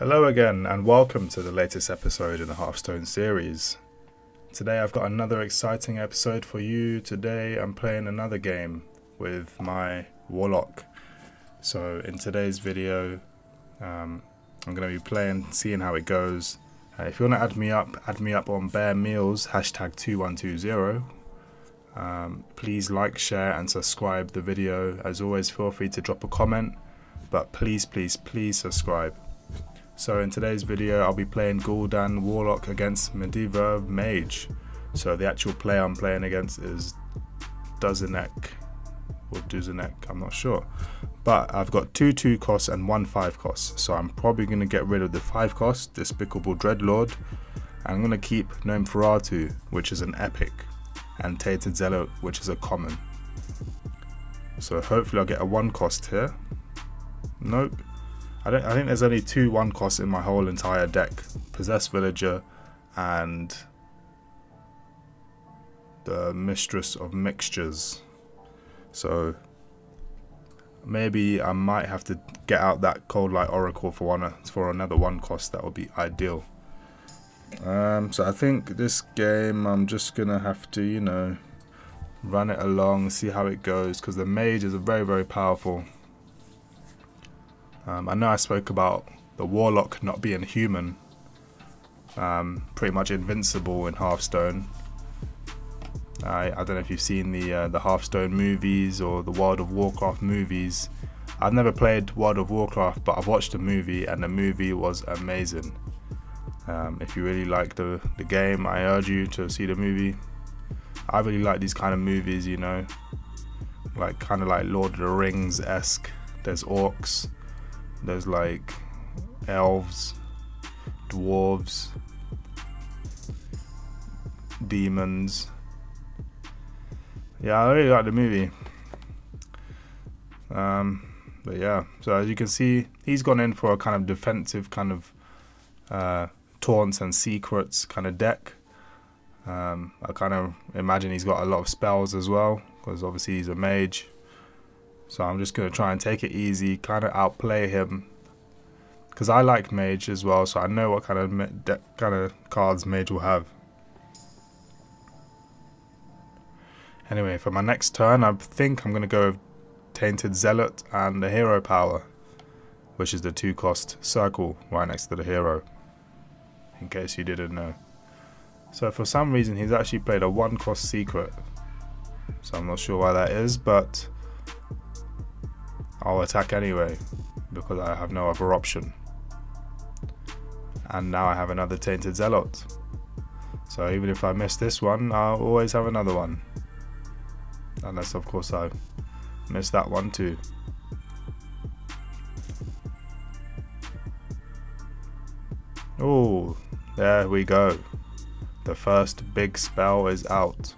Hello again and welcome to the latest episode in the Hearthstone series. Today I've got another exciting episode for you. Today I'm playing another game with my Warlock. So in today's video I'm going to be playing, seeing how it goes. If you want to add me up on BareMeals, hashtag 2120. Please like, share and subscribe the video. As always, feel free to drop a comment, but please subscribe. So in today's video, I'll be playing Guldan Warlock against Medivh Mage. So the actual player I'm playing against is Duzenek, or Duzenek, I'm not sure. But I've got 2/2 costs and 1/5 costs. So I'm probably going to get rid of the 5 cost, Despicable Dreadlord. And I'm going to keep Gnome Ferratu, which is an epic, and Tainted Zealot, which is a common. So hopefully I'll get a 1 cost here. Nope. I think there's only 2 1 costs in my whole entire deck. Possessed Villager and the Mistress of Mixtures. So maybe I might have to get out that Coldlight Oracle for another 1 cost. That would be ideal. So I think this game I'm just gonna have to, you know, run it along, see how it goes, because the mage is very, very powerful. I know I spoke about the Warlock not being human, pretty much invincible in Hearthstone. I don't know if you've seen the Hearthstone movies or the World of Warcraft movies. I've never played World of Warcraft, but I've watched the movie and the movie was amazing. If you really like the game, I urge you to see the movie. I really like these kind of movies, you know, like kind of like Lord of the Rings-esque. There's orcs. There's like elves, dwarves, demons. Yeah, I really like the movie. But yeah, so as you can see, he's gone in for a kind of defensive kind of taunts and secrets kind of deck. I kind of imagine he's got a lot of spells as well, because obviously he's a mage. So I'm just going to try and take it easy, kind of outplay him, because I like mage as well, so I know what kind of cards mage will have. Anyway, for my next turn, I think I'm going to go with Tainted Zealot and the hero power, which is the 2-cost circle right next to the hero, in case you didn't know. So for some reason, he's actually played a 1-cost secret, so I'm not sure why that is, but I'll attack anyway, because I have no other option. And now I have another Tainted Zealot. So even if I miss this one, I'll always have another one. Unless of course I miss that one too. Oh, there we go. The first big spell is out.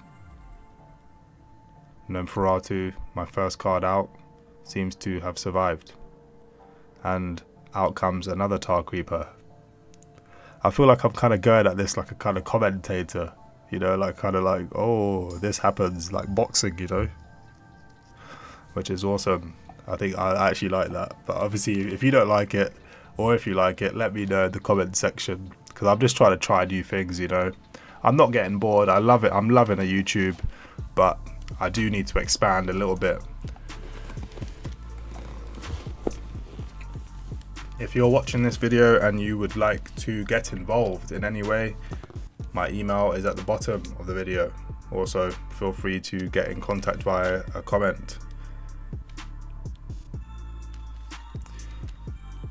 Gnome Ferratu, my first card out, seems to have survived, and out comes another Tar Creeper. I feel like I'm kind of going at this like a kind of commentator, you know, like kind of like, oh, this happens, like boxing, you know, which is awesome. I think I actually like that, but obviously if you don't like it, or if you like it, let me know in the comment section, because I'm just trying to try new things, you know. I'm not getting bored. I love it. I'm loving a YouTube, but I do need to expand a little bit. If you're watching this video and you would like to get involved in any way, my email is at the bottom of the video. Also, feel free to get in contact via a comment.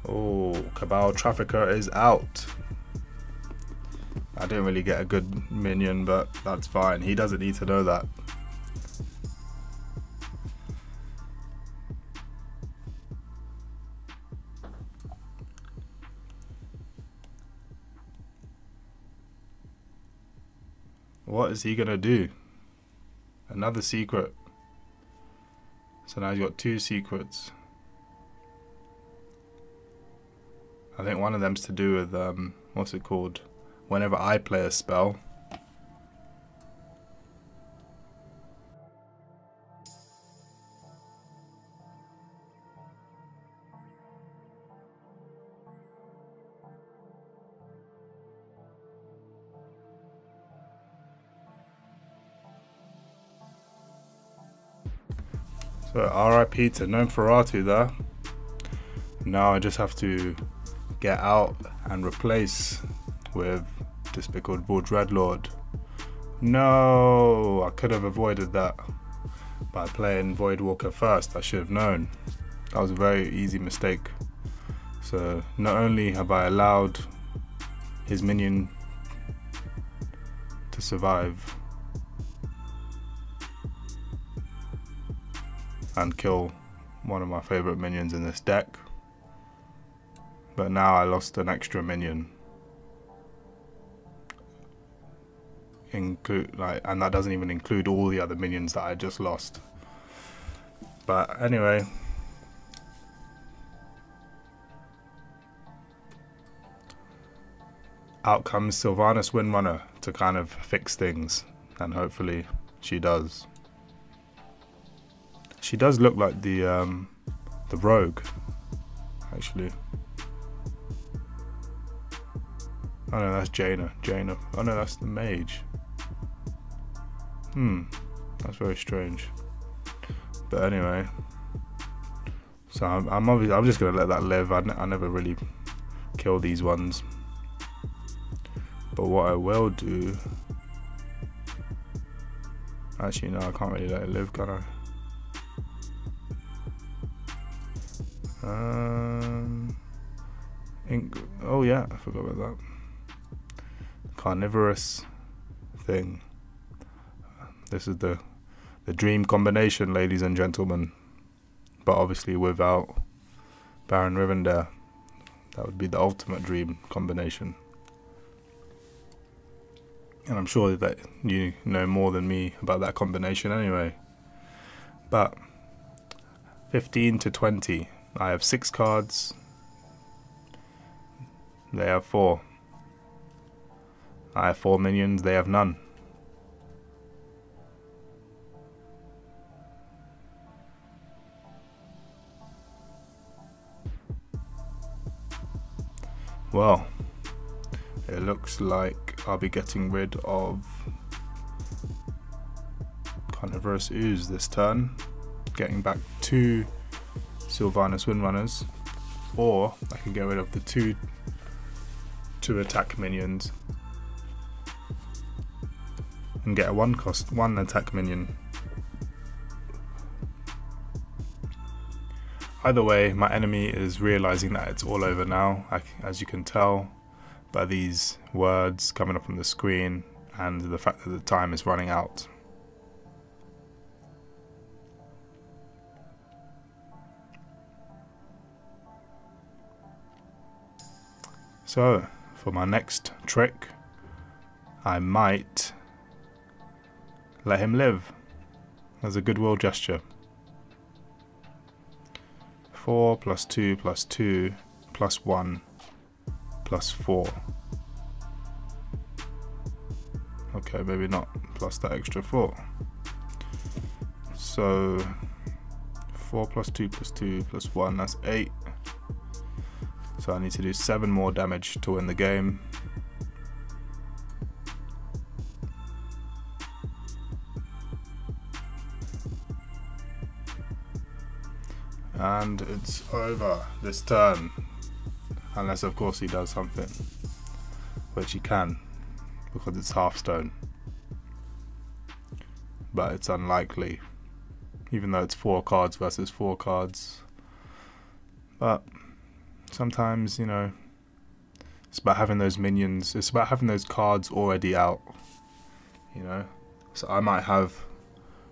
Oh, Cabal Trafficker is out. I didn't really get a good minion, but that's fine. He doesn't need to know that. What is he gonna do? Another secret. So now he's got 2 secrets. I think one of them's to do with what's it called? Whenever I play a spell. So RIP to Gnome Ferratu there. Now I just have to get out and replace with Despicable Bull Dreadlord. No, I could have avoided that by playing Voidwalker first. I should have known. That was a very easy mistake. So not only have I allowed his minion to survive and kill one of my favorite minions in this deck, but now I lost an extra minion. And that doesn't even include all the other minions that I just lost. But anyway, out comes Sylvanas Windrunner to kind of fix things, and hopefully she does. She does look like the rogue, actually. Oh no, that's Jaina. Oh no, that's the mage. That's very strange. But anyway, so I'm just gonna let that live. I never really kill these ones. But what I will do, actually no, I can't really let it live, can I? Oh yeah, I forgot about that. Carnivorous thing. This is the dream combination, ladies and gentlemen. But obviously without Baron Rivendell, that would be the ultimate dream combination. And I'm sure that you know more than me about that combination anyway. But 15 to 20. I have 6 cards. They have 4. I have 4 minions, they have none. Well, it looks like I'll be getting rid of Carnivorous Ooze this turn, getting back 2 Sylvanas Windrunners, or I can get rid of the 2 attack minions and get a 1 attack minion. Either way, my enemy is realizing that it's all over now, as you can tell by these words coming up on the screen and the fact that the time is running out. So for my next trick, I might let him live as a goodwill gesture. 4 + 2 + 2 + 1 + 4. Okay, maybe not plus that extra 4. So 4 + 2 + 2 + 1, that's 8. So I need to do 7 more damage to win the game. And it's over this turn, unless of course he does something, which he can, because it's Hearthstone, but it's unlikely, even though it's 4 cards versus 4 cards. But sometimes, you know, it's about having those minions, it's about having those cards already out, you know. So I might have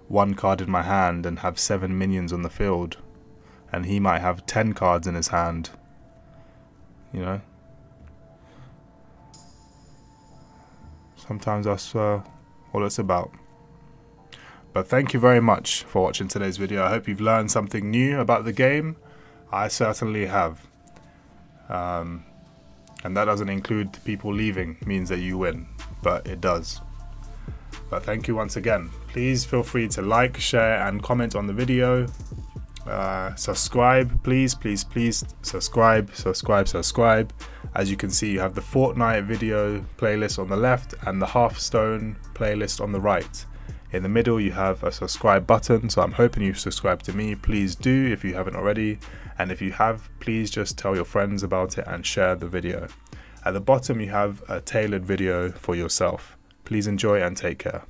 1 card in my hand and have 7 minions on the field, and he might have 10 cards in his hand, you know. Sometimes that's all it's about. But thank you very much for watching today's video. I hope you've learned something new about the game. I certainly have. And that doesn't include people leaving, means that you win, but it does. But thank you once again. Please feel free to like, share and comment on the video. Subscribe, please subscribe. As you can see, you have the Fortnite video playlist on the left and the Hearthstone playlist on the right. In the middle you have a subscribe button, so I'm hoping you subscribe to me. Please do if you haven't already, and if you have, please just tell your friends about it and share the video. At the bottom you have a tailored video for yourself. Please enjoy and take care.